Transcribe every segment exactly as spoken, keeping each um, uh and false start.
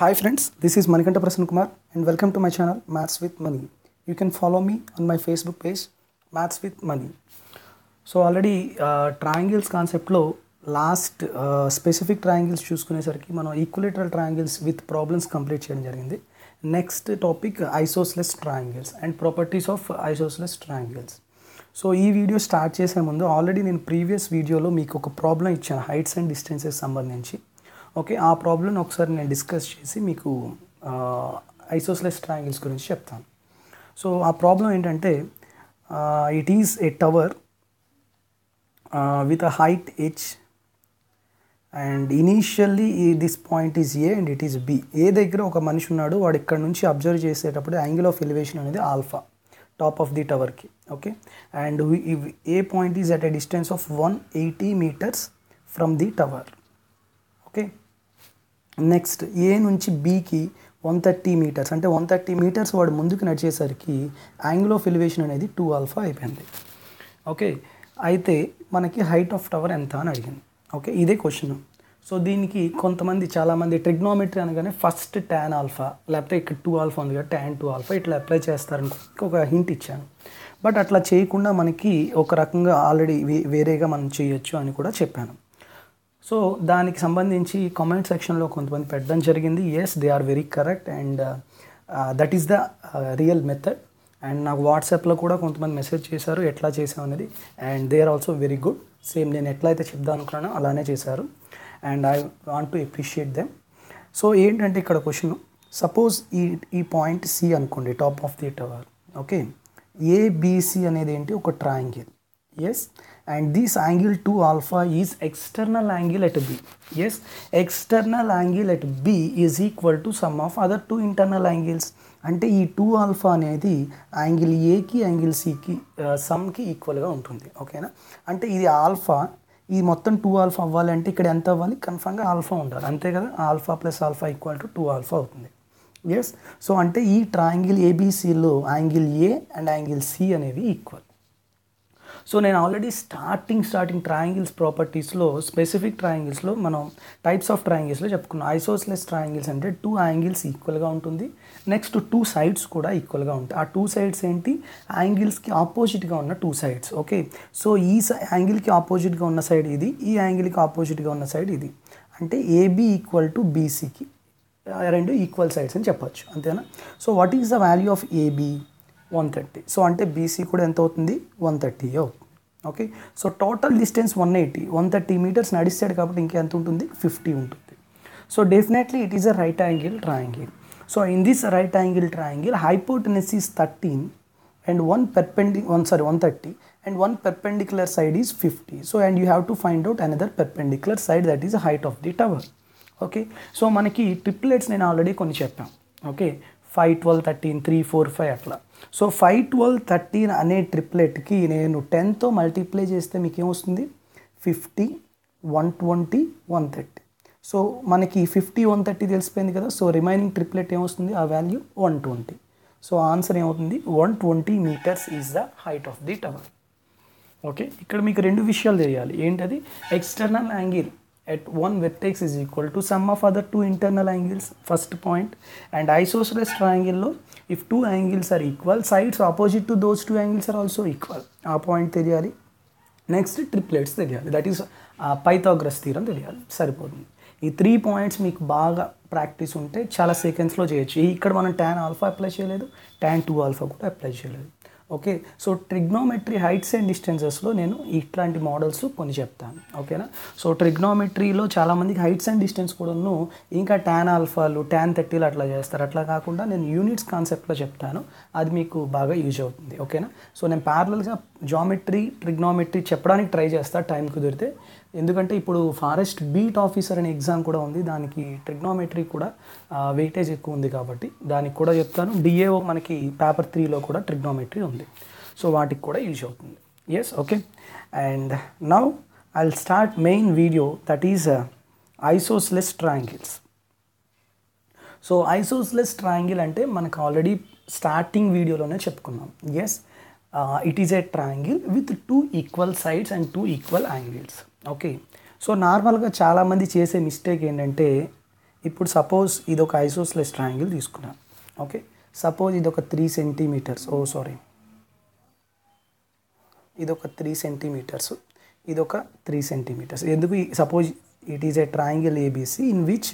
Hi friends, this is Manikanta Prasanna Kumar and welcome to my channel Maths with Mani. You can follow me on my Facebook page Maths with Mani. So already uh, triangles concept lo last uh, specific triangles chusukune sariki mano equilateral triangles with problems complete cheyadam jarigindi. Next topic isosceles triangles and properties of isosceles triangles. So ee video start chese mundu already nenu previous video lo meeku oka problem ichchanu heights and distances sambandhinchi. Okay ఆ ప్రాబ్లమ్ని ఒకసారి నేను discuss చేసి మీకు isosceles triangles గురించి చెప్తాను. So ఆ problem ఏంటంటే it is a tower with a height H and initially this point is A and it is B. A దగ్గర ఒక మనిషి ఉన్నాడు, వాడు ఇక్కడ నుంచి అబ్జర్వ్ చేసేటప్పుడు యాంగిల్ ఆఫ్ ఎలివేషన్ అనేది ఆల్ఫా టాప్ ఆఫ్ ది టవర్కి. Okay and A point is at a distance of one eighty metres from the tower. Okay next A నుంచి బీకి వన్ థర్టీ మీటర్స్ అంటే వన్ థర్టీ మీటర్స్ వాడు ముందుకు నడిచేసరికి angle of elevation అనేది two alpha అయిపోయింది. Okay అయితే మనకి హైట్ ఆఫ్ టవర్ ఎంత అని అడిగింది. ఓకే ఇదే క్వశ్చన్. సో దీనికి కొంతమంది చాలామంది ట్రిగ్నోమెట్రీ అనగానే ఫస్ట్ ట్యాన్ ఆల్ఫా లేకపోతే ఇక్కడ టూ ఆల్ఫా ఉంది కదా ట్యాన్ టూ ఆల్ఫా ఇట్లా అప్లై చేస్తారని ఒక హింట్ ఇచ్చాను. బట్ అట్లా చేయకుండా మనకి ఒక రకంగా ఆల్రెడీ వేరేగా మనం చేయొచ్చు అని కూడా చెప్పాను. సో దానికి సంబంధించి కామెంట్ సెక్షన్లో కొంతమంది పెట్టడం జరిగింది, yes they are very correct and that is the real method. And నాకు వాట్సాప్లో కూడా కొంతమంది మెసేజ్ చేశారు ఎట్లా చేసాం అనేది, and they are also very good. Same నేను ఎట్లా అయితే చెప్దాం అనుకున్నానో అలానే చేశారు and I want to appreciate them. So ఏంటంటే ఇక్కడ క్వశ్చన్ సపోజ్ ఈ ఈ పాయింట్ సి అనుకోండి top of the tower. Okay ABC అనేది ఏంటి ఒక triangle. Yes, and this angle two alpha is external angle at B. Yes, external angle at B is equal to sum of other two internal angles. అంటే ఈ two alpha అనేది angle ఏకి angle సికి సమ్కి ఈక్వల్గా ఉంటుంది. ఓకేనా, అంటే ఇది ఆల్ఫా, ఈ మొత్తం టూ ఆల్ఫా అవ్వాలంటే ఇక్కడ ఎంత అవ్వాలి, కన్ఫామ్గా ఆల్ఫా ఉండాలి అంతే కదా. Alpha plus alpha equal to two alpha అవుతుంది. ఎస్, సో అంటే ఈ ట్రయాంగిల్ ఏబిసిలో angle A and angle C అనేవి ఈక్వల్. సో నేను ఆల్రెడీ స్టార్టింగ్ స్టార్టింగ్ ట్రయాంగిల్స్ ప్రాపర్టీస్లో స్పెసిఫిక్ ట్రయాంగిల్స్లో మనం టైప్స్ ఆఫ్ ట్రయాంగిల్స్లో చెప్పుకున్నాం. ఐసోసెలెస్ ట్రయాంగిల్స్ అంటే టూ యాంగిల్స్ ఈక్వల్గా ఉంటుంది, నెక్స్ట్ టూ సైడ్స్ కూడా ఈక్వల్గా ఉంటాయి. ఆ టూ సైడ్స్ ఏంటి, యాంగిల్స్కి ఆపోజిట్గా ఉన్న టూ సైడ్స్. ఓకే సో ఈ యాంగిల్కి ఆపోజిట్గా ఉన్న సైడ్ ఇది, ఈ యాంగిల్కి ఆపోజిట్గా ఉన్న సైడ్ ఇది, అంటే ఏబి ఈక్వల్ టు బీసీకి రెండు ఈక్వల్ సైడ్స్ అని చెప్పచ్చు అంతేనా. So what is the value of AB one thirty. So అంటే బీసీ కూడా ఎంత అవుతుంది, వన్ థర్టీ అవుతుంది. Okay so total distance one eighty one thirty metres నడిస్తాడు కాబట్టి ఇంకెంత ఉంటుంది, ఫిఫ్టీ ఉంటుంది. So definitely it is a right angle triangle. So in this right angle triangle hypotenuse is thirteen and one perpendicular one sorry one thirty and one perpendicular side is fifty. So and you have to find out another perpendicular side that is height of the tower. Okay so మనకి triplets నేను already కొన్ని చెప్పాను. Okay five twelve thirteen three four five అట్లా. So five twelve thirteen అనే ట్రిప్లెట్కి నేను టెన్తో multiply చేస్తే మీకు ఏమొస్తుంది, fifty one twenty one thirty. So మనకి ఫిఫ్టీ వన్ థర్టీ తెలిసిపోయింది కదా. సో రిమైనింగ్ ట్రిప్లెట్ ఏమొస్తుంది, ఆ value one twenty. So answer ఏమవుతుంది, one twenty metres is the height of the tower. Okay ఇక్కడ మీకు రెండు విషయాలు తెలియాలి. ఏంటది, external angle at one vertex is equal to sum of other two internal angles, first point. And isosceles triangle lo if two angles are equal, sides opposite to those two angles are also equal, aa point teliyali. Next triplets teliyali, that is uh, pythagoras theorem teliyali saripodundi. ఈ three points మీకు బాగా practice ఉంటే చాలా సెకండ్స్లో చేయొచ్చు. ఇక్కడ మనం tan alpha apply చేయలేదు, ట్యాన్ టూ ఆల్ఫా కూడా అప్లై చేయలేదు. Okay so trigonometry heights and డిస్టెన్సెస్లో నేను ఇట్లాంటి మోడల్స్ కొన్ని చెప్తాను. ఓకేనా, సో ట్రిగ్నోమెట్రీలో చాలామందికి హైట్స్ అండ్ డిస్టెన్స్ కూడాను ఇంకా ట్యాన్ ఆల్ఫాలు ట్యాన్ థర్టీలు అట్లా చేస్తారు. అట్లా కాకుండా నేను యూనిట్స్ కాన్సెప్ట్లో చెప్తాను, అది మీకు బాగా యూజ్ అవుతుంది. ఓకేనా, సో నేను ప్యారలల్గా జామెట్రీ ట్రిగ్నోమెట్రీ చెప్పడానికి ట్రై చేస్తాను టైం కుదిరితే, ఎందుకంటే ఇప్పుడు ఫారెస్ట్ బీట్ ఆఫీసర్ అనే ఎగ్జామ్ కూడా ఉంది, దానికి ట్రిగ్నోమెట్రీ కూడా వెయిటేజ్ ఎక్కువ ఉంది కాబట్టి దానికి కూడా చెప్తాను. డిఏఓ మనకి పేపర్ త్రీలో కూడా ట్రిగ్నోమెట్రీ ఉంది, సో వాటికి కూడా యూజ్ అవుతుంది. Yes okay and now I will start main video that is isosceles triangles. So isosceles triangle అంటే మనకు ఆల్రెడీ స్టార్టింగ్ వీడియోలోనే చెప్పుకున్నాం. Yes it is a triangle with two equal sides and two equal angles. Okay so నార్మల్గా చాలామంది చేసే mistake ఏంటంటే ఇప్పుడు suppose ఇది ఒక ఐసోసెలెస్ ట్రయాంగిల్ తీసుకున్నాం. ఓకే, సపోజ్ ఇది ఒక త్రీ సెంటీమీటర్స్ ఓ సారీ ఇది ఒక త్రీ సెంటీమీటర్స్ ఇది ఒక త్రీ సెంటీమీటర్స్ ఎందుకు suppose it is a triangle ABC in which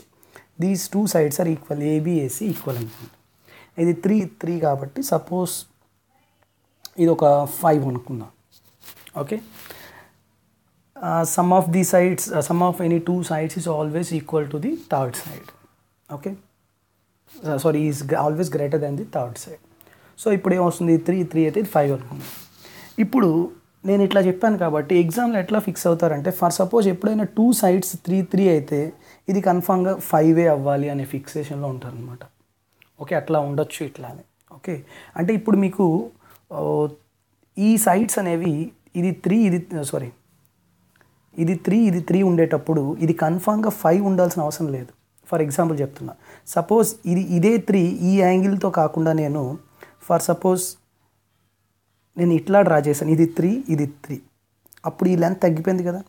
these two sides are equal, AB AC equal అనుకుంటుంది. ఇది త్రీ త్రీ కాబట్టి సపోజ్ ఇది ఒక ఫైవ్ అనుకుందాం. Okay, sum of the sides sum of any two sides is always equal to the third side. Okay sorry is always greater then the third side. So ఇప్పుడు ఏమొస్తుంది, three three అయితే ఇది five అనుకుందాం. ఇప్పుడు నేను ఇట్లా చెప్పాను కాబట్టి ఎగ్జామ్లో ఎట్లా ఫిక్స్ అవుతారంటే ఫర్ సపోజ్ ఎప్పుడైనా టూ సైడ్స్ త్రీ త్రీ అయితే ఇది కన్ఫామ్గా ఫైవే అవ్వాలి అనే ఫిక్సేషన్లో ఉంటారనమాట. ఓకే, అట్లా ఉండొచ్చు ఇట్లానే. ఓకే, అంటే ఇప్పుడు మీకు ఈ సైడ్స్ అనేవి ఇది త్రీ ఇది సారీ ఇది త్రీ ఇది త్రీ ఉండేటప్పుడు ఇది కన్ఫామ్గా ఫైవ్ ఉండాల్సిన అవసరం లేదు. ఫర్ ఎగ్జాంపుల్ చెప్తున్నా, సపోజ్ ఇది ఇదే త్రీ ఈ యాంగిల్తో కాకుండా నేను ఫర్ సపోజ్ నేను ఇట్లా డ్రా చేశాను, ఇది త్రీ ఇది త్రీ, అప్పుడు ఈ లెంత్ తగ్గిపోయింది కదా.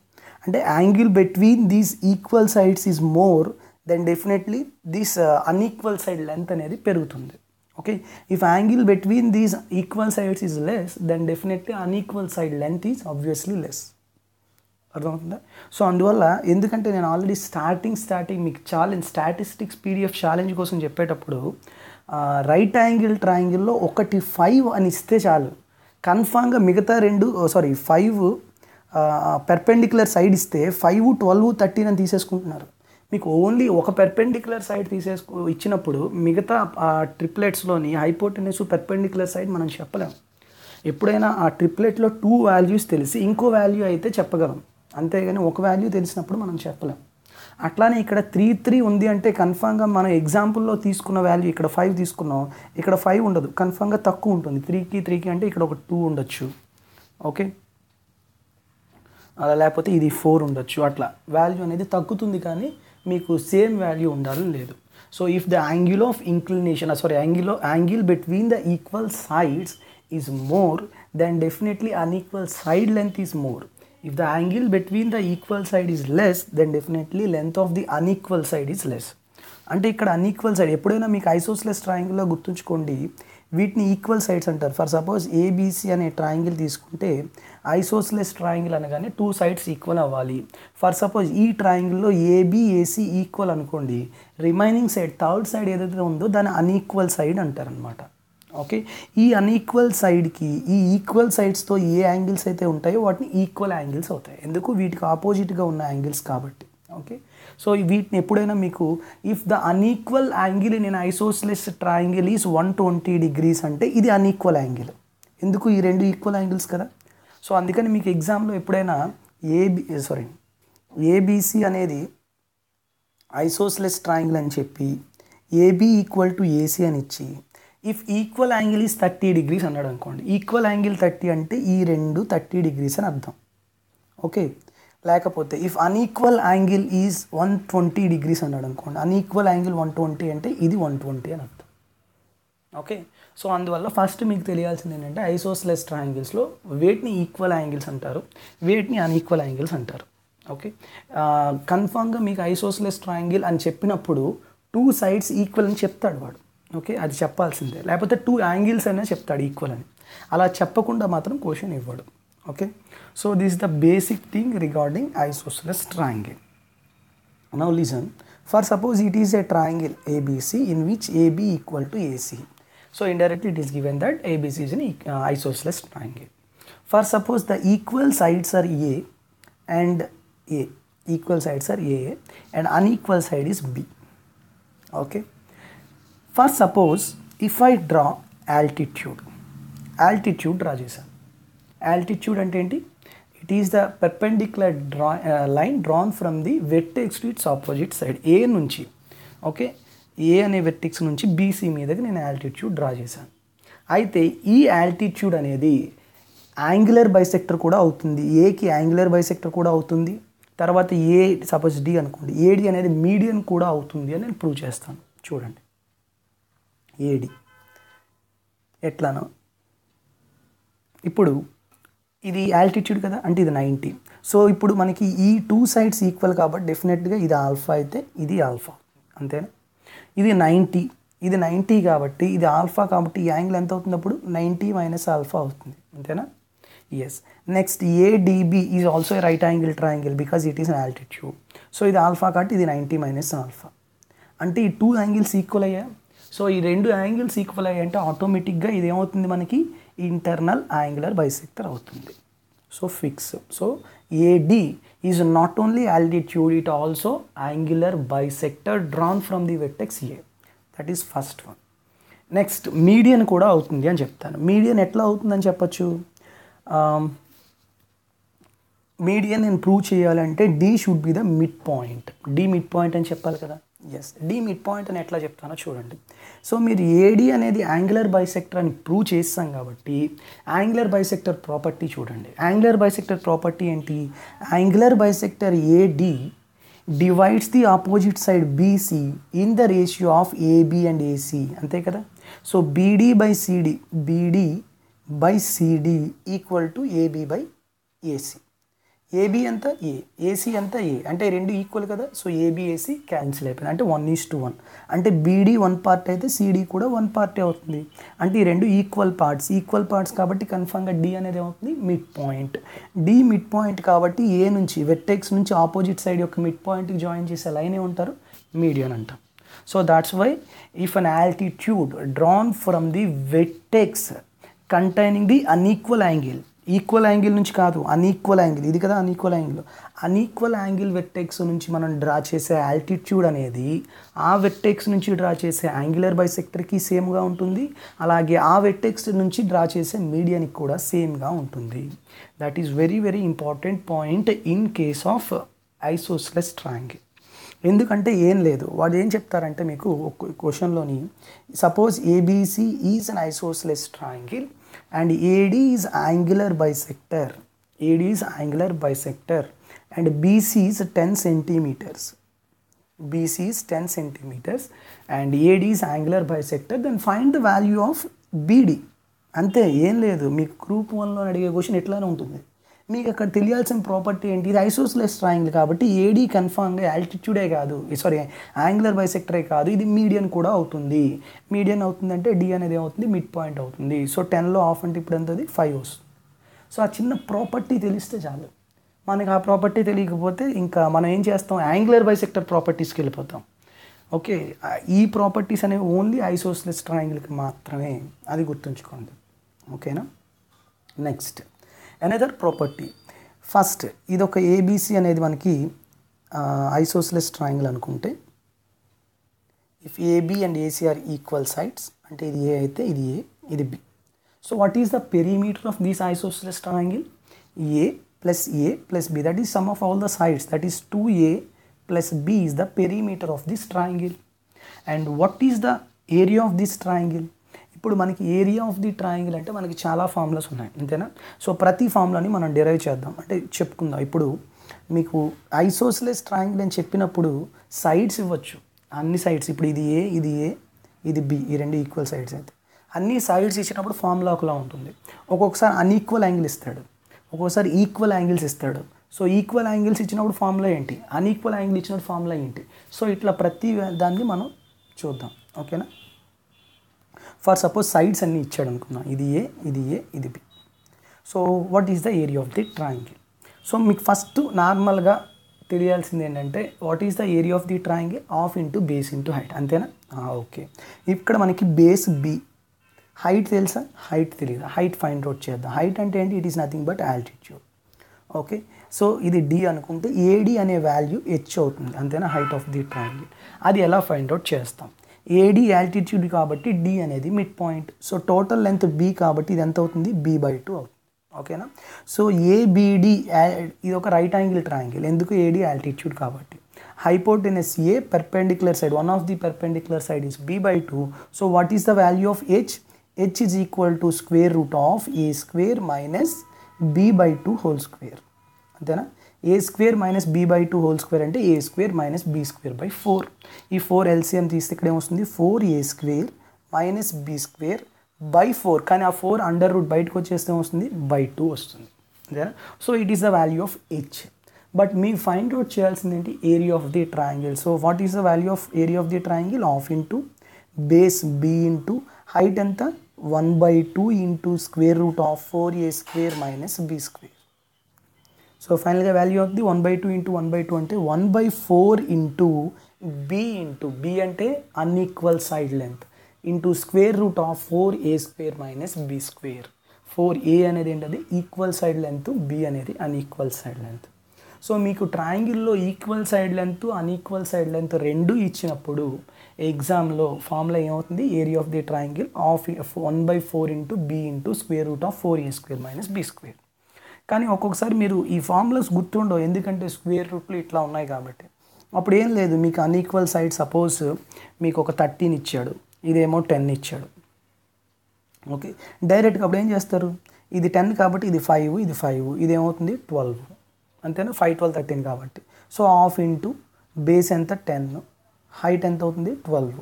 అంటే angle between these equal sides is more then definitely this unequal side length అనేది పెరుగుతుంది. Okay, if angle between these equal sides is less then definitely unequal side length is obviously less. అర్థమవుతుందా? So అందువల్ల ఎందుకంటే నేను already starting starting మీకు challenge statistics PDF challenge కోసం చెప్పేటప్పుడు right angle ట్రయాంగిల్లో ఒకటి ఫైవ్ అని ఇస్తే చాలు, కన్ఫామ్గా మిగతా రెండు సారీ ఫైవ్ పెర్పెండిక్యులర్ సైడ్ ఇస్తే ఫైవ్ ట్వెల్వ్ థర్టీన్ అని తీసేసుకుంటున్నారు. మీకు ఓన్లీ ఒక పెర్పెండిక్యులర్ సైడ్ తీసేసుకు ఇచ్చినప్పుడు మిగతా ఆ ట్రిప్లెట్స్లోని హైపోటెనస్ పెర్పెండిక్యులర్ సైడ్ మనం చెప్పలేము. ఎప్పుడైనా ఆ ట్రిప్లెట్లో టూ వాల్యూస్ తెలిసి ఇంకో వాల్యూ అయితే చెప్పగలం, అంతేగాని ఒక వాల్యూ తెలిసినప్పుడు మనం చెప్పలేం. అట్లానే ఇక్కడ త్రీ త్రీ ఉంది అంటే కన్ఫామ్గా మనం ఎగ్జాంపుల్లో తీసుకున్న వాల్యూ ఇక్కడ ఫైవ్ తీసుకున్నాం, ఇక్కడ ఫైవ్ ఉండదు, కన్ఫామ్గా తక్కువ ఉంటుంది. త్రీకి త్రీకి అంటే ఇక్కడ ఒక టూ ఉండొచ్చు. ఓకే, అలా లేకపోతే ఇది ఫోర్ ఉండొచ్చు. అట్లా వాల్యూ అనేది తగ్గుతుంది కానీ మీకు సేమ్ వాల్యూ ఉండాలని లేదు. So if the angle of inclination sorry angle angle between the equal sides is more then definitely unequal side length is more. If the angle between the equal side is less, then definitely length of the unequal side is less. అంటే ఇక్కడ unequal side ఎప్పుడైనా మీకు isosceles ట్రయాంగిల్లో గుర్తుంచుకోండి, వీటిని equal sides అంటారు. For suppose ABC అనే triangle తీసుకుంటే ఐసోసెలెస్ ట్రయాంగిల్ అనగానే టూ సైడ్స్ ఈక్వల్ అవ్వాలి. ఫర్ సపోజ్ ఈ ట్రయాంగిల్లో ఏబీఏసీ ఈక్వల్ అనుకోండి, రిమైనింగ్ సైడ్ థర్డ్ సైడ్ ఏదైతే ఉందో దాన్ని అన్ఈక్వల్ సైడ్ అంటారనమాట. ఓకే, ఈ అన్ఈక్వల్ సైడ్కి ఈ ఈక్వల్ సైడ్స్తో ఏ యాంగిల్స్ అయితే ఉంటాయో వాటిని ఈక్వల్ యాంగిల్స్ అవుతాయి, ఎందుకు వీటికి ఆపోజిట్గా ఉన్న యాంగిల్స్ కాబట్టి. ఓకే, సో వీటిని ఎప్పుడైనా మీకు ఇఫ్ ద అన్ఈక్వల్ యాంగిల్ నేను isosceles triangle is one twenty degrees అంటే ఇది అన్ఈక్వల్ యాంగిల్, ఎందుకు ఈ రెండు ఈక్వల్ యాంగిల్స్ కదా. సో అందుకని మీకు ఎగ్జామ్లో ఎప్పుడైనా ఏబి సారీ ఏబీసీ అనేది ఐసోసెలెస్ ట్రయాంగిల్ అని చెప్పి ఏబీ ఈక్వల్ టు ఏసీ అని ఇచ్చి if equal angle is thirty degrees అన్నాడు అనుకోండి, ఈక్వల్ యాంగిల్ థర్టీ అంటే ఈ రెండు థర్టీ డిగ్రీస్ అని అర్థం. ఓకే, లేకపోతే if unequal angle is one twenty degrees అన్నాడు అనుకోండి, అన్ఈక్వల్ యాంగిల్ వన్ ట్వంటీ అంటే ఇది వన్ ట్వంటీ అని అర్థం. ఓకే, సో అందువల్ల ఫస్ట్ మీకు తెలియాల్సింది ఏంటంటే ఐసోసెలెస్ ట్రయాంగిల్స్లో వేటిని ఈక్వల్ యాంగిల్స్ అంటారు, వేటిని అన్ఈక్వల్ యాంగిల్స్ అంటారు. ఓకే, కన్ఫామ్గా మీకు ఐసోసెలెస్ ట్రయాంగిల్ అని చెప్పినప్పుడు టూ సైడ్స్ ఈక్వల్ అని చెప్తాడు వాడు. ఓకే, అది చెప్పాల్సిందే, లేకపోతే టూ యాంగిల్స్ అయినా చెప్తాడు ఈక్వల్ అని, అలా చెప్పకుండా మాత్రం క్వశ్చన్ ఇవ్వడు. Okay, so this is the basic thing regarding isosceles triangle. Now listen, for suppose it is a triangle ABC in which AB equal to AC. So indirectly it is given that ABC is an isosceles triangle. For suppose the equal sides are a and a equal sides are a and unequal side is b. Okay, for suppose if I draw altitude altitude draw చేశాను. Altitude అంటే ఏంటి? It is the perpendicular draw line drawn from the vertex to its opposite side, A నుంచి. Okay, ఏ అనే vertex నుంచి BC మీదకి నేను altitude draw చేశాను. అయితే ఈ ఆల్టిట్యూడ్ అనేది యాంగులర్ బైసెక్టర్ కూడా అవుతుంది, ఏకి యాంగులర్ బైసెక్టర్ కూడా అవుతుంది. తర్వాత ఏ సపోజ్ డి అనుకోండి, ఏడి అనేది మీడియన్ కూడా అవుతుంది అని నేను ప్రూవ్ చేస్తాను. చూడండి ఏడి ఎట్లానో. ఇప్పుడు ఇది ఆల్టిట్యూడ్ కదా, అంటే ఇది నైంటీ. సో ఇప్పుడు మనకి ఈ టూ సైడ్స్ ఈక్వల్ కాబట్టి డెఫినెట్గా ఇది ఆల్ఫా అయితే ఇది ఆల్ఫా, అంతేనా. ఇది నైంటీ, ఇది నైంటీ కాబట్టి ఇది ఆల్ఫా కాబట్టి ఈ యాంగిల్ ఎంత అవుతుంది అప్పుడు నైంటీ మైనస్ ఆల్ఫా అవుతుంది అంతేనా. Yes next ADB is also a right angle triangle because it is an altitude. So ఇది ఆల్ఫా కాబట్టి ఇది నైంటీ మైనస్ ఆల్ఫా. అంటే ఈ టూ యాంగిల్స్ ఈక్వల్ అయ్యాయి. సో ఈ రెండు యాంగిల్స్ ఈక్వల్ అయ్యాయి అంటే ఆటోమేటిక్గా ఇదేమవుతుంది మనకి ఇంటర్నల్ యాంగులర్ బైసెక్టర్ అవుతుంది. So fix. So AD is not only altitude it also angular bisector drawn from the vertex A. That is first one. Next median కూడా అవుతుంది అని చెప్తాను. మీడియన్ ఎట్లా అవుతుందని చెప్పచ్చు, మీడియన్ నేను ప్రూవ్ చేయాలంటే D should be the mid point, D mid point అని చెప్పాలి కదా. ఎస్ డి మిడ్ పాయింట్ అని ఎట్లా చెప్తానో చూడండి. సో మీరు ఏడి అనేది యాంగులర్ బైసెక్టర్ అని ప్రూవ్ చేస్తాం కాబట్టి యాంగులర్ బైసెక్టర్ ప్రాపర్టీ చూడండి. యాంగులర్ బైసెక్టర్ ప్రాపర్టీ ఏంటి, angular bisector AD divides the opposite side BC in the ratio of AB and AC అంతే కదా. So BD by CD, BD by CD equal to AB by AC. AB అంతా ఏ, AC అంతా ఏ, అంటే రెండు equal కదా. So ఏబిఏసీ cancel అయిపోయింది అంటే one is to one. అంటే బీడీ వన్ పార్ట్ అయితే సిడీ కూడా వన్ పార్టే అవుతుంది. అంటే ఈ రెండు ఈక్వల్ పార్ట్స్, ఈక్వల్ పార్ట్స్ కాబట్టి కన్ఫామ్గా డి అనేది ఏమవుతుంది mid point. D mid point కాబట్టి ఏ నుంచి వెర్టెక్స్ నుంచి ఆపోజిట్ సైడ్ యొక్క మిడ్ పాయింట్కి జాయిన్ చేసే లైన్ ఏమంటారు మీడియన్ అంటారు. So that's why if an altitude drawn from the vertex containing the unequal angle, equal angle నుంచి కాదు అన్ఈక్వల్ యాంగిల్ ఇది కదా unequal angle, unequal angle vertex నుంచి మనం డ్రా చేసే ఆల్టిట్యూడ్ అనేది ఆ వెర్టెక్స్ నుంచి డ్రా చేసే యాంగులర్ బైసెక్టర్కి సేమ్గా ఉంటుంది. అలాగే ఆ వెర్టెక్స్ నుంచి డ్రా చేసే మీడియానికి కూడా సేమ్గా ఉంటుంది. That is very very important point in case of isosceles triangle. ఎందుకంటే ఏం లేదు వాడు ఏం చెప్తారంటే మీకు ఒక క్వశ్చన్లోని suppose ABC is an isosceles triangle and A D is angular bisector, A D is angular bisector and B C is ten centimeters, B C is ten centimeters and A D is angular bisector, then find the value of B D. అంతే ఏం లేదు. మీకు group వన్లో అడిగే question ఎట్లానే ఉంటుంది. మీకు అక్కడ తెలియాల్సిన ప్రాపర్టీ ఏంటి, ఇది ఐసోస్లెస్ ట్రయాంగిల్ కాబట్టి ఏడీ కన్ఫామ్గా ఆల్టిట్యూడే కాదు సారీ యాంగులర్ బైసెక్టరే కాదు ఇది మీడియన్ కూడా అవుతుంది. మీడియన్ అవుతుందంటే డి అనేది ఏమవుతుంది మిడ్ పాయింట్ అవుతుంది. సో టెన్లో ఆఫ్ అంటే ఇప్పుడు ఎంత అది ఫైవ్ వస్తుంది. సో ఆ చిన్న ప్రాపర్టీ తెలిస్తే చాలు మనకి. ఆ ప్రాపర్టీ తెలియకపోతే ఇంకా మనం ఏం చేస్తాం యాంగులర్ బైసెక్టర్ ప్రాపర్టీస్కి వెళ్ళిపోతాం. ఓకే ఈ ప్రాపర్టీస్ అనేవి ఓన్లీ ఐసోస్లెస్ ట్రయాంగిల్కి మాత్రమే, అది గుర్తుంచుకోండి ఓకేనా. Next another property. ఫస్ట్ ఇదొక ఏబీసీ అనేది మనకి ఐసోస్లెస్ ట్రయాంగిల్ అనుకుంటే if AB and AC are equal sides అంటే ఇది ఏ అయితే ఇది ఏ ఇది B. So what is the perimeter of this isosceles triangle, a plus a plus b that is sum of all the sides that is two a plus b is the perimeter of this triangle. And what is the area of this triangle, ఇప్పుడు మనకి area of the triangle అంటే మనకి చాలా formulas ఉన్నాయి అంతేనా. So ప్రతి ఫార్ములాని మనం derive చేద్దాం అంటే చెప్పుకుందాం. ఇప్పుడు మీకు ఐసోస్లెస్ ట్రయాంగిల్ అని చెప్పినప్పుడు సైడ్స్ ఇవ్వచ్చు అన్ని సైడ్స్. ఇప్పుడు ఇది ఏ ఇది ఏ ఇది బి ఈ రెండు ఈక్వల్ సైడ్స్ అయితే అన్ని సైడ్స్ ఇచ్చినప్పుడు ఫార్ములా ఒకలా ఉంటుంది. ఒక్కొక్కసారి అన్ఈక్వల్ యాంగిల్ ఇస్తాడు, ఒక్కొక్కసారి ఈక్వల్ యాంగిల్స్ ఇస్తాడు. సో ఈక్వల్ యాంగిల్స్ ఇచ్చినప్పుడు ఫార్ములా ఏంటి, అన్ఈక్వల్ యాంగిల్ ఇచ్చినప్పుడు ఫార్ములా ఏంటి, సో ఇట్లా ప్రతి దాన్ని మనం చూద్దాం ఓకేనా. ఫర్ సపోజ్ సైడ్స్ అన్నీ ఇచ్చాడు అనుకున్నాం ఇది ఏ ఇది ఏ ఇది B. So what is the area of the triangle. So మీకు ఫస్ట్ నార్మల్గా తెలియాల్సింది ఏంటంటే what is the area of the triangle half into base into height అంతేనా. ఓకే ఇక్కడ మనకి బేస్ బి, హైట్ తెలుసా హైట్ తెలియదు, హైట్ ఫైండ్ అవుట్ చేద్దాం. హైట్ అంటే ఏంటి it is nothing but altitude okay. So ఇది డి అనుకుంటే ఏడి అనే వాల్యూ హెచ్ అవుతుంది అంతేనా హైట్ ఆఫ్ ది ట్రయాంగిల్. అది ఎలా ఫైండ్ అవుట్ చేస్తాం, ఏడి ఆల్టిట్యూడ్ కాబట్టి డి అనేది mid point. So total length B కాబట్టి ఇది ఎంత అవుతుంది బి బై టూ అవుతుంది ఓకేనా. సో ఏబిడి ఇది ఒక రైట్ యాంగిల్ ట్రయాంగిల్ ఎందుకు ఏడి ఆల్టిట్యూడ్ కాబట్టి. Hypotenuse A perpendicular side one of the perpendicular side is B by two. So what is the value of H, H is equal to square root of A square minus B by two whole square అంతేనా. ఏ square minus B by two whole square అంటే ఏ square minus B square by four. ఈ four LCM తీస్తే ఇక్కడ ఏమొస్తుంది four A square minus B square by four. కానీ ఆ four under root బయటకు వచ్చేస్తే ఏమొస్తుంది బై టూ వస్తుంది అంతేనా. So it is the value of h. but we find out shells in the area of the triangle. So what is the value of area of the triangle? Half into base b into height and the one by two into square root of four a square minus b square. So finally the value of the one by two into one by two ante one by four into b into b ante unequal side length into square root of four a square minus b square. four a అనేది ఏంటది equal side length, b అనేది unequal side length. So మీకు ట్రయాంగిల్లో equal side length unequal side length రెండు ఇచ్చినప్పుడు ఎగ్జామ్లో formula ఏమవుతుంది? Area of the triangle of one by four into be into square root of four A square minus be square. కానీ ఒక్కొక్కసారి మీరు ఈ ఫార్ములాస్ గుర్తుండవు, ఎందుకంటే స్క్వేర్ రూట్లు ఇట్లా ఉన్నాయి కాబట్టి. అప్పుడు ఏం లేదు, మీకు అన్ఈక్వల్ సైడ్ సపోజ్ మీకు ఒక థర్టీన్ ఇచ్చాడు, ఇదేమో టెన్ ఇచ్చాడు. ఓకే, డైరెక్ట్గా అప్పుడు ఏం చేస్తారు? ఇది టెన్ కాబట్టి ఇది ఫైవ్, ఇది ఫైవ్, ఇదేమవుతుంది ట్వెల్వ్, అంతేనా? ఫైవ్ ట్వెల్వ్ థర్టీన్ కాబట్టి. సో హాఫ్ ఇంటూ బేస్ ఎంత టెన్, హైట్ ఎంత అవుతుంది twelve.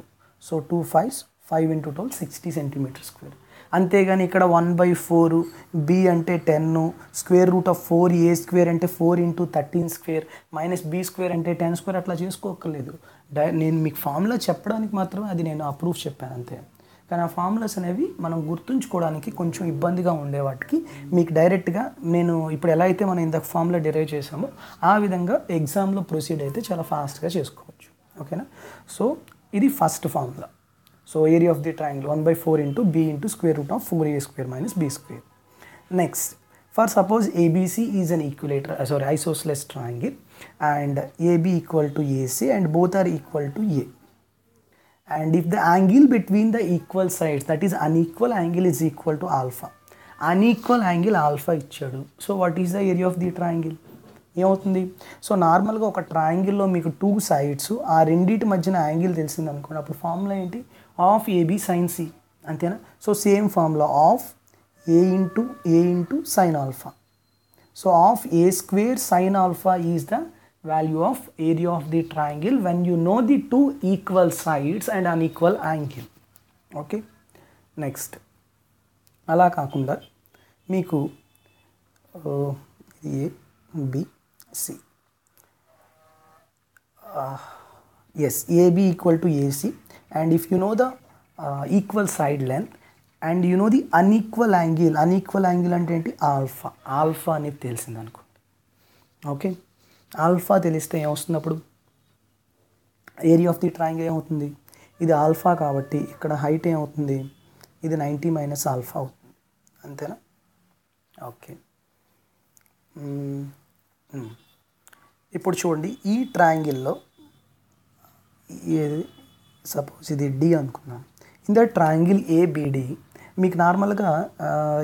So two fives, five into twelve sixty centimetre square. అంతేగాని ఇక్కడ వన్ బై ఫోరు, బి అంటే ten, square root of four A square అంటే four into thirteen square minus B square అంటే ten square అట్లా చేసుకోకర్లేదు. Die నేను మీకు formula చెప్పడానికి మాత్రమే అది నేను అప్రూవ్ చెప్పాను అంతే. కానీ ఆ ఫార్ములాస్ అనేవి మనం గుర్తుంచుకోవడానికి కొంచెం ఇబ్బందిగా ఉండే వాటికి మీకు డైరెక్ట్గా నేను ఇప్పుడు ఎలా అయితే మనం ఇందాక ఫార్ములా డెరైవ్ చేసామో ఆ విధంగా ఎగ్జామ్లో ప్రొసీడ్ అయితే చాలా ఫాస్ట్గా చేసుకోవచ్చు. ఓకేనా? సో ఇది first formula. So area of the triangle one by four into be into square root of four A square minus be square. Next, for suppose ABC is an equilateral sorry isosceles triangle and AB equal to AC and both are equal to A. And if the angle between the equal sides, that is unequal angle, is equal to alpha, unequal angle alpha ఇచ్చాడు. So what is the area of the triangle? ఏమవుతుంది? So నార్మల్గా ఒక ట్రయాంగిల్లో మీకు two sides, ఆ రెండింటి మధ్యన angle తెలిసింది అనుకోండి, అప్పుడు ఫార్ములా ఏంటి? ఆఫ్ ఏబీ సైన్ సి, అంతేనా? So same formula half a into A into sine alpha. So half A square sine alpha is the value of area of the triangle when you know the two equal sides and unequal angle. Okay, next ala kaakunda meeku a b c uh, yes ab equal to ac and if you know the uh, equal side length and you know the unequal angle, unequal angle ante enti alpha, alpha ani telisindi anukondi. Okay, alpha తెలిస్తే ఏమొస్తుంది? అప్పుడు area of the triangle ఏమవుతుంది? ఇది alpha కాబట్టి ఇక్కడ height ఏమవుతుంది? ఇది ninety minus alpha అవుతుంది, అంతేనా? ఓకే, ఇప్పుడు చూడండి ఈ ట్రయాంగిల్లో సపోజ్ ఇది డి అనుకుందాం. ఇన్ ద ట్రయాంగిల్ ఏబిడి మీకు నార్మల్గా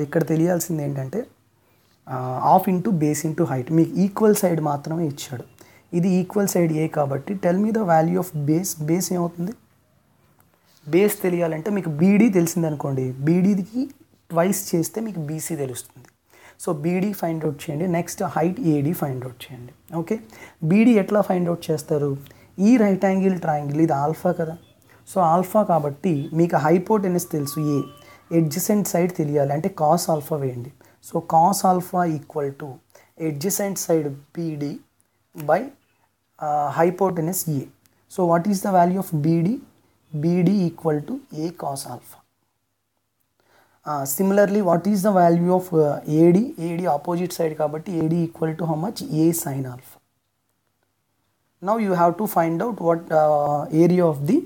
ఇక్కడ తెలియాల్సింది ఏంటంటే half into base into height. మీకు ఈక్వల్ సైడ్ మాత్రమే ఇచ్చాడు, ఇది ఈక్వల్ సైడ్ ఏ కాబట్టి tell me the value of base. Base ఏమవుతుంది? బేస్ తెలియాలంటే మీకు బీడీ తెలిసింది అనుకోండి, బీడీకి ట్వైస్ చేస్తే మీకు బీసీ తెలుస్తుంది. సో బీడీ ఫైండ్ అవుట్ చేయండి. Next height AD find out చేయండి. ఓకే, బీడీ ఎట్లా ఫైండ్ అవుట్ చేస్తారు? ఈ రైట్ యాంగిల్ ట్రయాంగిల్ ఇది ఆల్ఫా కదా, సో ఆల్ఫా కాబట్టి మీకు హైపోటెనస్ తెలుసు, ఏ ఎడ్జసెంట్ సైడ్ తెలియాలి అంటే కాస్ ఆల్ఫా వేయండి. So cos alpha equal to adjacent side BD by hypotenuse A. So what is the value of BD? BD equal to A cos alpha. Similarly what is the value of AD? AD opposite side కాబట్టి AD equal to how much? A sine alpha. Now you have to find out what area of the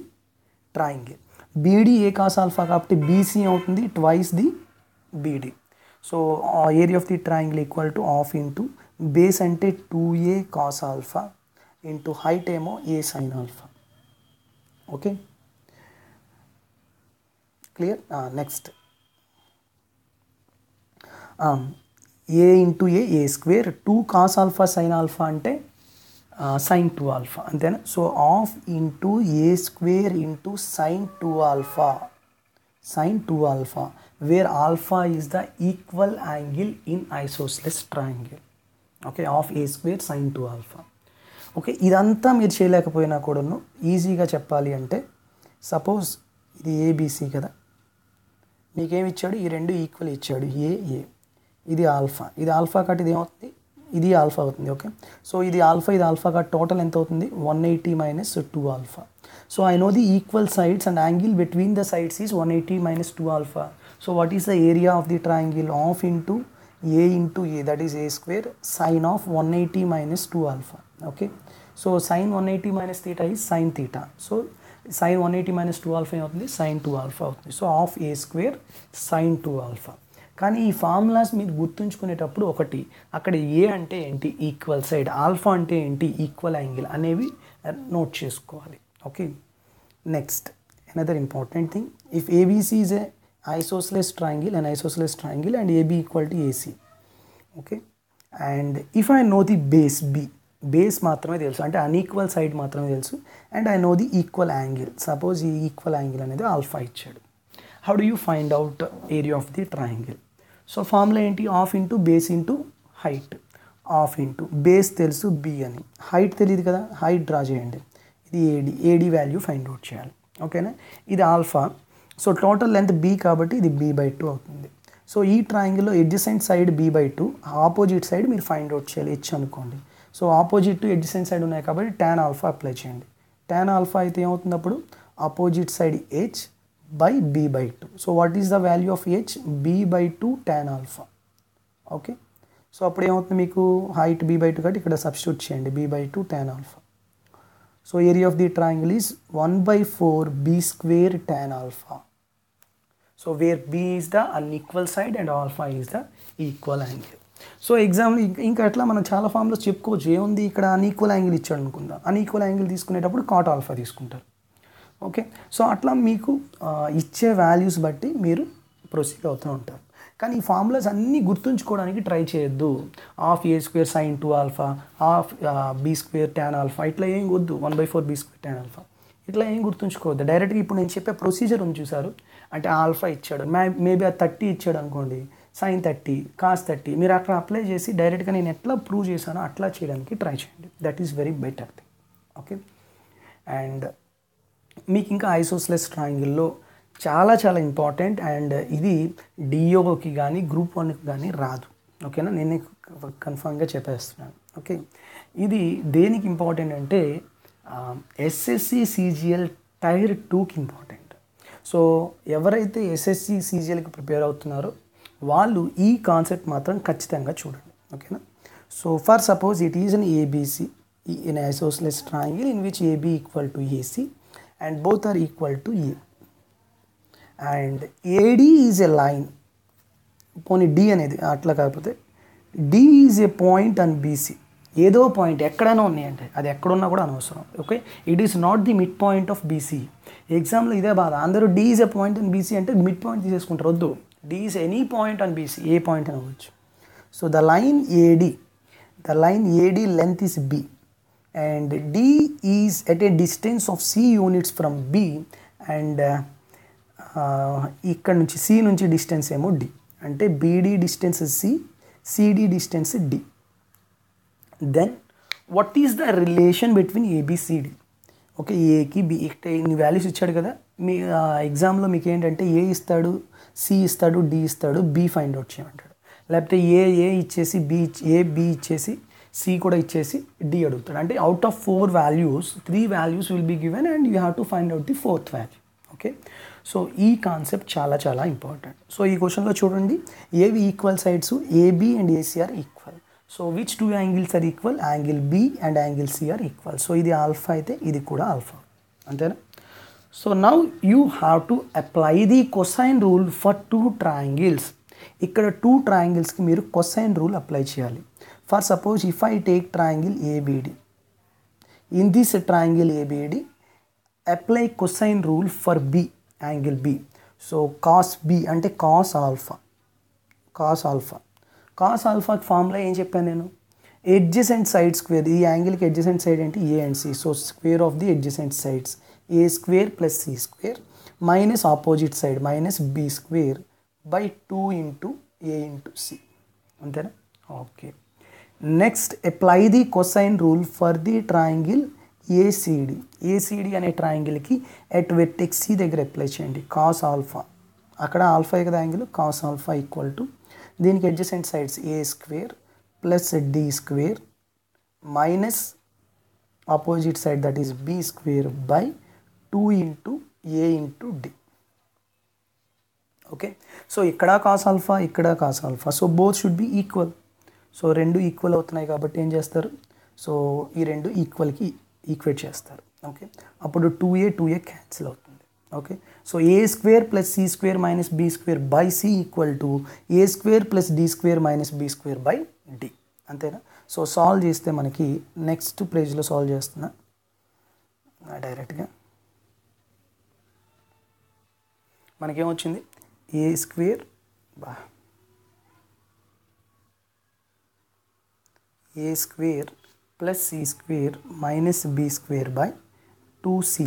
triangle. BD A cos alpha కాబట్టి BC అవుతుంది twice the BD. So area of the triangle equal to half into base అంటే two a cos alpha into height ఏమో a sine alpha. Okay, clear? Next a into a a square two cos alpha sine alpha అంటే sine two alpha, అంతేనా? So half into a square into sine two alpha, sine two alpha where alpha is the equal angle in isosceles triangle. Okay, of a square sin two alpha. Okay, idantha meer cheyalekapoyina kodunu easy ga cheppali ante suppose idi abc kada, meek em ichchadu ee rendu equal ichchadu a a, idi alpha, idi alpha kaati idi em avutundi ఇది alpha అవుతుంది. Okay, so ఇది alpha ఇది alpha కా total ఎంత అవుతుంది one eighty minus two alpha. So I know the equal sides and angle between the sides is one eighty minus two alpha. So what is the area of the triangle half into a into a, that is a square sine of one eighty minus two alpha. Okay, so sine one eighty minus theta is sine theta, so sine one eighty minus two alpha avuthundi sine two alpha avuthundi. So half a square sine two alpha. కానీ ఈ formulas మీరు గుర్తుంచుకునేటప్పుడు ఒకటి అక్కడ ఏ అంటే ఏంటి equal side, alpha అంటే ఏంటి equal angle అనేవి నోట్ చేసుకోవాలి. Okay, next another important thing, if ABC is a isosceles triangle and isosceles triangle and A B equal to A C. Okay, and if I know the base B, base maatrame telusu ante unequal side maatrame telusu, and I know the equal angle. Suppose ee equal angle anedi alpha ichadu. How do you find out area of the triangle? So formula enti half into base into height, half into base telusu B ani, height teliyadu kada, height draw cheyandi. Idi A D, A D value find out cheyali. Okay na, idi alpha. So total length be కాబట్టి ఇది b by two అవుతుంది. So ఈ ట్రయాంగిల్లో adjacent side b by two, opposite side మీరు find out చేయాలి h అనుకోండి. So opposite to adjacent side ఉన్నాయి కాబట్టి ట్యాన్ ఆల్ఫా అప్లై చేయండి. ట్యాన్ ఆల్ఫా అయితే ఏమవుతుంది అప్పుడు opposite side h by b by two. So what is the value of h? B by two tan alpha. Okay, so అప్పుడు ఏమవుతుంది మీకు height be by two కాబట్టి ఇక్కడ సబ్స్టిట్యూట్ చేయండి b by two tan alpha. So area of the triangle is one by four b square tan alpha. So where b is the unequal side and alpha is the equal angle. So example ఇంకా అట్లా మనం చాలా ఫామ్లో చెప్పుకోవచ్చు. ఏముంది ఇక్కడ unequal angle ఇచ్చాడు అనుకుందాం, అన్ఈక్వల్ యాంగిల్ తీసుకునేటప్పుడు కాట్ ఆల్ఫా తీసుకుంటారు. ఓకే, సో అట్లా మీకు ఇచ్చే వాల్యూస్ బట్టి మీరు ప్రొసీడ్ అవుతూ ఉంటారు. కానీ ఈ ఫార్ములాస్ అన్నీ గుర్తుంచుకోవడానికి ట్రై చేయొద్దు. Half A square sine two alpha, half be square tan alpha, ఇట్లా ఏం వద్దు. One by four b square tan alpha ఇట్లా ఏం గుర్తుంచుకోవద్దు. డైరెక్ట్గా ఇప్పుడు నేను చెప్పే ప్రొసీజర్ ఉంది చూసారు, అంటే ఆల్ఫా ఇచ్చాడు, మే మేబీ ఆ థర్టీ ఇచ్చాడు అనుకోండి, సైన్ థర్టీ కాస్ థర్టీ, మీరు అక్కడ అప్లై చేసి డైరెక్ట్గా నేను ఎట్లా ప్రూవ్ చేశానో అట్లా చేయడానికి ట్రై చేయండి. That is very better thing. Okay, and మీకు ఇంకా ఐసోస్లెస్ ట్రయాంగిల్లో చాలా చాలా ఇంపార్టెంట్, అండ్ ఇది డిఓకి కానీ గ్రూప్ వన్కి కానీ రాదు. ఓకేనా, నేనే కన్ఫామ్గా చెప్పేస్తున్నాను. ఓకే, ఇది దేనికి ఇంపార్టెంట్ అంటే ఎస్ఎస్సి సిజిఎల్ టైర్ టూకి ఇంపార్టెంట్. సో ఎవరైతే ఎస్ఎస్సి సిజిఎల్కి ప్రిపేర్ అవుతున్నారో వాళ్ళు ఈ కాన్సెప్ట్ మాత్రం ఖచ్చితంగా చూడండి. ఓకేనా, so for suppose it is an ABC in isosceles triangle in which AB equal to AC and both are equal to A. And A D is a line, పోనీ D అనేది అట్లా కాకపోతే D is a point and B C, ఏదో point ఎక్కడైనా ఉన్నాయంటే అది ఎక్కడున్నా కూడా అనవసరం. Okay, it is not the mid point of BC. Example ఇదే బాధ, అందరూ D is a point and B C అంటే మిడ్ పాయింట్ తీసేసుకుంటారు. వద్దు, D is any point and B C, ఏ పాయింట్ అనవచ్చు. So the line A D, the line A D length is B and D is at a distance of C units from B and uh, ఇక్కడ నుంచి C నుంచి distance ఏమో D, అంటే BD distance C, CD distance D. Then what is the relation between ABCD? Okay, ఏకి B ఇక్కడ ఇన్ని values ఇచ్చాడు కదా, మీ ఎగ్జామ్లో మీకు ఏంటంటే ఏ ఇస్తాడు, సి ఇస్తాడు, డి ఇస్తాడు, బి ఫైండ్ అవుట్ చేయమంటాడు. లేకపోతే ఏ ఏ ఇచ్చేసి బి ఏ బి ఇచ్చేసి సి కూడా ఇచ్చేసి డి అడుగుతాడు. అంటే out of four values three values will be given and you have to find out the fourth value. Okay, so ఈ concept చాలా చాలా ఇంపార్టెంట్. సో ఈ క్వశ్చన్లో చూడండి ఏవి equal sides, AB and AC are equal. So which two angles are equal? Angle B and angle C are equal. So ఇది alpha అయితే ఇది కూడా ఆల్ఫా, అంతేనా? So now you have to apply the cosine rule for two triangles. ఇక్కడ two ట్రయాంగిల్స్కి మీరు cosine rule apply చేయాలి. For suppose if I take triangle ABD, in this triangle ABD apply cosine rule for B, angle B. So cos B అంటే cos alpha, cos alpha cos ఆల్ఫాకి formula ఏం చెప్పాను నేను? Adjacent side square, ఈ యాంగిల్కి adjacent side అంటే A and C, so square of the adjacent sides A square plus C square minus opposite side minus B square by two into A into C, అంతేనా? Okay, next apply the cosine rule for the triangle ACD. ACD అనే ట్రయాంగిల్కి at vertex C దగ్గర apply చేయండి cos alpha, అక్కడ alpha కదా angle, cos alpha equal to దీనికి adjacent sides A square plus d square minus opposite side, that is b square, by two into a into d. Okay, so ikkada cos alpha, ikkada cos alpha, so both should be equal. So rendu equal avutunayi kabatti em chestaru, so ee rendu equal ki equate chestaru. Okay, appudu two a two a cancel avutundi. Okay, so a square plus c square minus b square by c equal to a square plus d square minus b square by d. antena. So solve chesthe manaki next page lo solve chestunna direct ga manaki em vachindi a square ba a square plus c square minus b square by two c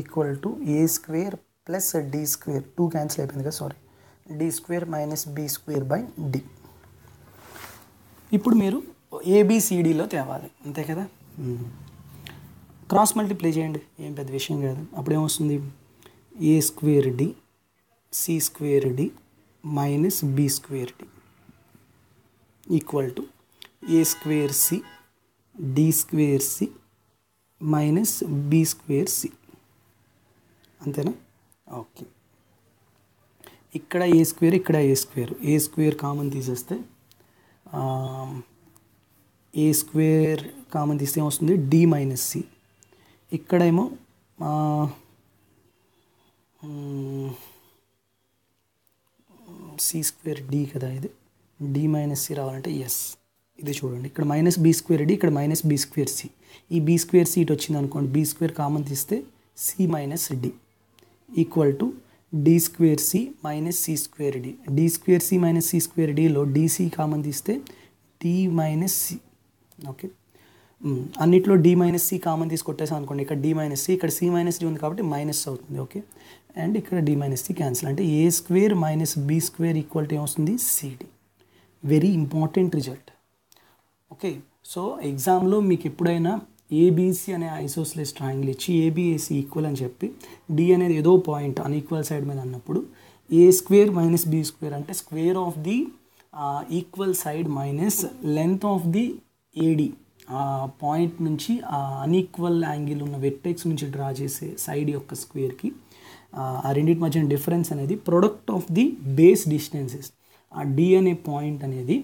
equal to a square plus d square, two cancel అయిపోయింది కదా, sorry, d square minus b square by d. ఇప్పుడు మీరు A B C D లో తేవాలి అంతే కదా, cross multiply చేయండి, ఏం పెద్ద విషయం కాదు. అప్పుడు ఏమొస్తుంది, a square d c square d minus b square d equal to a square c d square c minus b square c. అంతేనా? ఓకే, ఇక్కడ ఏ స్క్వేర్, ఇక్కడ A square, A square common తీసేస్తే ఏ స్క్వేర్ కామన్ తీస్తే ఏమొస్తుంది, D minus C. ఇక్కడేమో C square D కదా, ఇది D minus C రావాలంటే ఎస్, ఇది చూడండి ఇక్కడ మైనస్ బీ స్క్వేర్ డి, ఇక్కడ మైనస్ బీ స్క్వేర్ సి. ఈ బీ స్క్వేర్ సి ఇటు వచ్చింది అనుకోండి, బీ స్క్వేర్ కామన్ తీస్తే C minus D equal to D square C minus C square D. D square C minus C square డిలో DC common తీస్తే D minus C. Okay, అన్నిట్లో D minus C common తీసుకొట్టేసాం అనుకోండి, ఇక్కడ D minus C, ఇక్కడ C minus D ఉంది కాబట్టి minus అవుతుంది. ఓకే, అండ్ ఇక్కడ డి మైనస్ సి క్యాన్సిల్, అంటే ఏ square minus be square equal to ఏమొస్తుంది, CD. Very important result. Okay, so ఎగ్జామ్లో మీకు ఎప్పుడైనా ఏబీసీ అనే ఐసోసిలెస్ ట్రయాంగిల్ ఇచ్చి ఏబీఏసీ ఈక్వల్ అని చెప్పి, డి అనేది ఏదో పాయింట్ అన్ఈక్వల్ సైడ్ మీద అన్నప్పుడు A square minus be square అంటే square of the equal side minus length of the AD, ఆ పాయింట్ నుంచి ఆ అన్ఈక్వల్ యాంగిల్ ఉన్న వెర్టెక్స్ నుంచి డ్రా చేసే సైడ్ యొక్క స్క్వేర్కి ఆ రెండింటి మధ్యన డిఫరెన్స్ అనేది product of the base distances. ఆ డి అనే పాయింట్ అనేది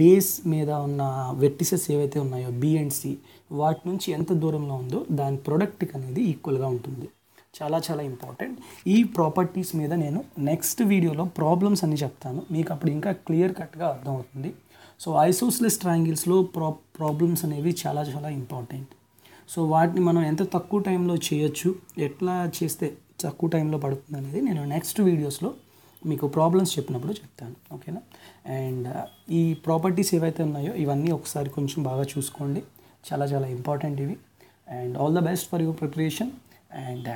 బేస్ మీద ఉన్న వెర్టిసెస్ ఏవైతే ఉన్నాయో బి అండ్ సి, వాటి నుంచి ఎంత దూరంలో ఉందో దాని ప్రొడక్ట్కి అనేది ఈక్వల్గా ఉంటుంది. చాలా చాలా ఇంపార్టెంట్. ఈ ప్రాపర్టీస్ మీద నేను నెక్స్ట్ వీడియోలో ప్రాబ్లమ్స్ అన్ని చెప్తాను, మీకు అప్పుడు ఇంకా క్లియర్ కట్గా అర్థమవుతుంది. సో ఐసోసిలెస్ ట్రయాంగిల్స్లో ప్రా ప్రాబ్లమ్స్ అనేవి చాలా చాలా ఇంపార్టెంట్. సో వాటిని మనం ఎంత తక్కువ టైంలో చేయొచ్చు, ఎట్లా చేస్తే తక్కువ టైంలో పడుతుంది అనేది నేను నెక్స్ట్ వీడియోస్లో మీకు ప్రాబ్లమ్స్ చెప్పినప్పుడు చెప్తాను. ఓకేనా? అండ్ ఈ ప్రాపర్టీస్ ఏవైతే ఉన్నాయో ఇవన్నీ ఒకసారి కొంచెం బాగా చూసుకోండి, చాలా చాలా ఇంపార్టెంట్ ఇవి. And all the best for your preparation. And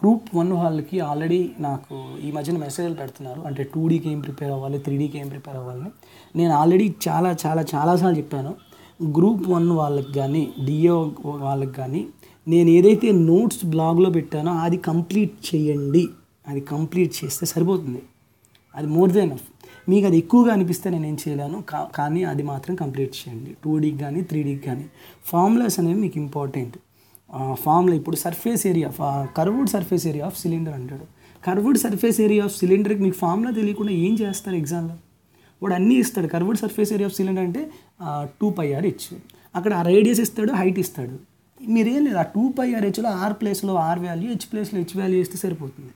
group one వాళ్ళకి ఆల్రెడీ నాకు ఈ మధ్యన మెసేజ్లు పెడుతున్నారు, అంటే టూ డీకి ఏం ప్రిపేర్ అవ్వాలి, త్రీ డీకి ఏం ప్రిపేర్ అవ్వాలని. నేను ఆల్రెడీ చాలా చాలా చాలాసార్లు చెప్పాను, గ్రూప్ వన్ వాళ్ళకి కానీ డిఏ వాళ్ళకి కానీ నేను ఏదైతే నోట్స్ బ్లాగ్లో పెట్టానో అది కంప్లీట్ చేయండి. అది కంప్లీట్ చేస్తే సరిపోతుంది, అది మోర్ దెన్ ఎనఫ్. మీకు అది ఎక్కువగా అనిపిస్తే నేనేం చేయలేను, కా కానీ అది మాత్రం కంప్లీట్ చేయండి. టూ డీకి కానీ త్రీ డీకి కానీ ఫార్ములాస్ అనేవి మీకు ఇంపార్టెంట్. ఫార్ములా ఇప్పుడు surface area, curved surface area of cylinder అంటాడు. కర్వ్డ్ సర్ఫేస్ ఏరియా ఆఫ్ సిలిండర్కి మీకు ఫార్ములా తెలియకుండా ఏం చేస్తారు ఎగ్జామ్లో? వాడు అన్నీ ఇస్తాడు. Curved surface area of cylinder అంటే టూ పై ఆర్ ఇచ్చు, అక్కడ రేడియస్ ఇస్తాడు, హైట్ ఇస్తాడు. మీరేం లేదు, ఆ టూ పై ఆర్ హెచ్లో ఆర్ ప్లేస్లో ఆర్ వాల్యూ, హెచ్ ప్లేస్లో హెచ్ వాల్యూ ఇస్తే సరిపోతుంది.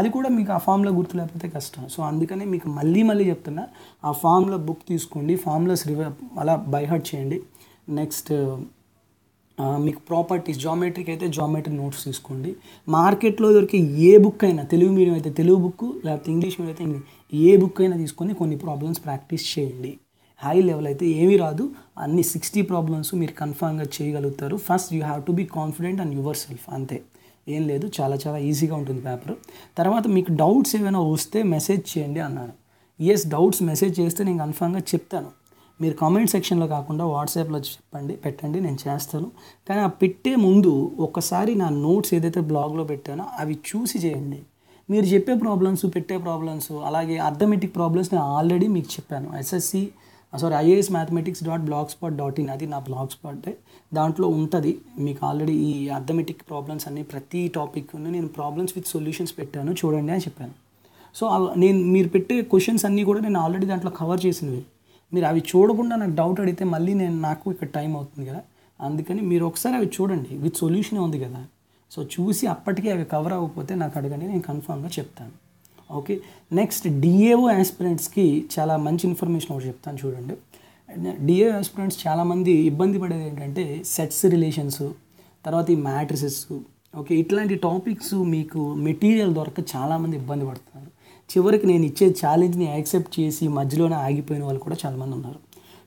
అది కూడా మీకు ఆ ఫామ్లో గుర్తు లేకపోతే కష్టం. సో అందుకనే మీకు మళ్ళీ మళ్ళీ చెప్తున్నా, ఆ ఫామ్లో బుక్ తీసుకోండి, ఫామ్లస్ రివ అలా బైహార్ట్ చేయండి. నెక్స్ట్ మీకు ప్రాపర్టీస్, జామెట్రీకి అయితే జామెట్రీ నోట్స్ తీసుకోండి. మార్కెట్లో దొరికే ఏ బుక్ అయినా, తెలుగు మీడియం అయితే తెలుగు బుక్, లేకపోతే ఇంగ్లీష్ మీడియం అయితే ఇంగ్లీష్, ఏ బుక్ అయినా తీసుకొని కొన్ని ప్రాబ్లమ్స్ ప్రాక్టీస్ చేయండి. హై లెవెల్ అయితే ఏమీ రాదు, అన్ని సిక్స్టీ ప్రాబ్లమ్స్ మీరు కన్ఫామ్గా చేయగలుగుతారు. First you have to be confident on your self, అంతే, ఏం లేదు, చాలా చాలా ఈజీగా ఉంటుంది పేపర్. తర్వాత మీకు డౌట్స్ ఏమైనా వస్తే మెసేజ్ చేయండి అన్నాను. ఎస్, డౌట్స్ మెసేజ్ చేస్తే నేను కన్ఫామ్గా చెప్తాను. మీరు కామెంట్ సెక్షన్లో కాకుండా వాట్సాప్లో చెప్పండి, పెట్టండి, నేను చేస్తాను. కానీ ఆ పెట్టే ముందు ఒకసారి నా నోట్స్ ఏదైతే బ్లాగ్లో పెట్టానో అవి చూసి చేయండి. మీరు చెప్పే ప్రాబ్లమ్స్, పెట్టే ప్రాబ్లమ్స్, అలాగే అర్థమెటిక్ ప్రాబ్లమ్స్ నేను ఆల్రెడీ మీకు చెప్పాను. SSC sorry IAS mathematics dot blog spot dot in అది నా బ్లాగ్ స్పాట్ దాంట్లో ఉంటుంది. మీకు ఆల్రెడీ ఈ అర్థమెటిక్ ప్రాబ్లమ్స్ అన్ని ప్రతి టాపిక్ నేను ప్రాబ్లమ్స్ విత్ సొల్యూషన్స్ పెట్టాను చూడండి అని చెప్పాను. సో నేను మీరు పెట్టే క్వశ్చన్స్ అన్నీ కూడా నేను ఆల్రెడీ దాంట్లో కవర్ చేసినవి. మీరు అవి చూడకుండా నాకు డౌట్ అడిగితే మళ్ళీ నేను నాకు ఇక్కడ టైం అవుతుంది కదా, అందుకని మీరు ఒకసారి అవి చూడండి, విత్ సొల్యూషన్ ఉంది కదా. సో చూసి అప్పటికే అవి కవర్ అవ్వకపోతే నాకు అడగండి, నేను కన్ఫామ్గా చెప్తాను. ఓకే, నెక్స్ట్ డిఏఓ ఆస్పిరెంట్స్కి చాలా మంచి ఇన్ఫర్మేషన్ ఒకటి చెప్తాను చూడండి. డిఏఓ ఆస్పిరెంట్స్ చాలామంది ఇబ్బంది పడేది ఏంటంటే సెట్స్ రిలేషన్స్, తర్వాత ఈ మ్యాట్రిసెస్, ఓకే ఇట్లాంటి టాపిక్స్ మీకు మెటీరియల్ దొరక చాలామంది ఇబ్బంది పడుతున్నారు. చివరికి నేను ఇచ్చే ఛాలెంజ్ని యాక్సెప్ట్ చేసి మధ్యలోనే ఆగిపోయిన వాళ్ళు కూడా చాలామంది ఉన్నారు.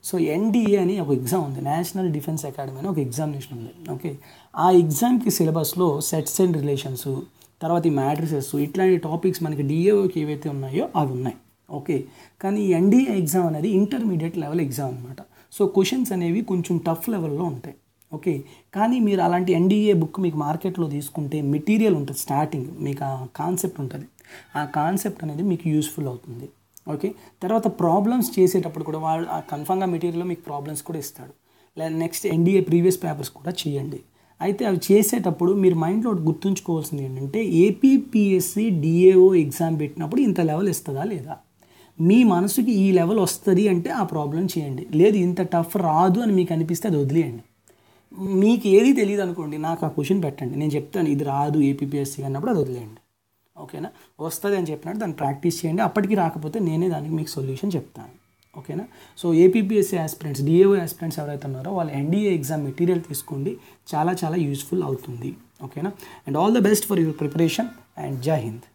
సో ఎన్డీఏ అని ఒక ఎగ్జామ్ ఉంది, నేషనల్ డిఫెన్స్ అకాడమీ అని ఒక ఎగ్జామినేషన్ ఉంది. ఓకే, ఆ ఎగ్జామ్కి సిలబస్లో సెట్స్ అండ్ రిలేషన్స్, తర్వాత ఈ మ్యాట్రిసెస్, ఇట్లాంటి టాపిక్స్ మనకి డిఏఓకి ఏవైతే ఉన్నాయో అవి ఉన్నాయి. ఓకే, కానీ ఈ ఎన్డీఏ ఎగ్జామ్ అనేది ఇంటర్మీడియట్ లెవెల్ ఎగ్జామ్ అనమాట. సో క్వశ్చన్స్ అనేవి కొంచెం టఫ్ లెవెల్లో ఉంటాయి. ఓకే, కానీ మీరు అలాంటి ఎన్డీఏ బుక్ మీకు మార్కెట్లో తీసుకుంటే మెటీరియల్ ఉంటుంది, స్టార్టింగ్ మీకు ఆ కాన్సెప్ట్ ఉంటుంది, ఆ కాన్సెప్ట్ అనేది మీకు యూస్ఫుల్ అవుతుంది. ఓకే, తర్వాత ప్రాబ్లమ్స్ చేసేటప్పుడు కూడా వాళ్ళు కన్ఫామ్గా మెటీరియల్లో మీకు ప్రాబ్లమ్స్ కూడా ఇస్తాడు. నెక్స్ట్ ఎన్డీఏ ప్రీవియస్ పేపర్స్ కూడా చేయండి. అయితే అవి చేసేటప్పుడు మీరు మైండ్లో గుర్తుంచుకోవాల్సింది ఏంటంటే ఏపీపీఎస్సీ డిఏఓ ఎగ్జామ్ పెట్టినప్పుడు ఇంత లెవెల్ ఇస్తుందా లేదా, మీ మనసుకి ఈ లెవెల్ వస్తుంది అంటే ఆ ప్రాబ్లం చేయండి, లేదు ఇంత టఫ్ రాదు అని మీకు అనిపిస్తే అది వదిలేయండి. మీకు ఏది తెలియదు అనుకోండి, నాకు ఆ క్వశ్చన్ పెట్టండి, నేను చెప్తాను ఇది రాదు ఏపీపీఎస్సీ అన్నప్పుడు అది వదిలేయండి. ఓకేనా, వస్తుంది అని చెప్పినట్టు దాన్ని ప్రాక్టీస్ చేయండి, అప్పటికి రాకపోతే నేనే దానికి మీకు సొల్యూషన్ చెప్తాను. ఓకేనా, so APPSC aspirants DAO aspirants ఎవరైతే ఉన్నారో వాళ్ళు ఎన్డీఏ ఎగ్జామ్ మెటీరియల్ తీసుకోండి, చాలా చాలా యూస్ఫుల్ అవుతుంది. ఓకేనా, and all the best for your preparation and జై హింద్.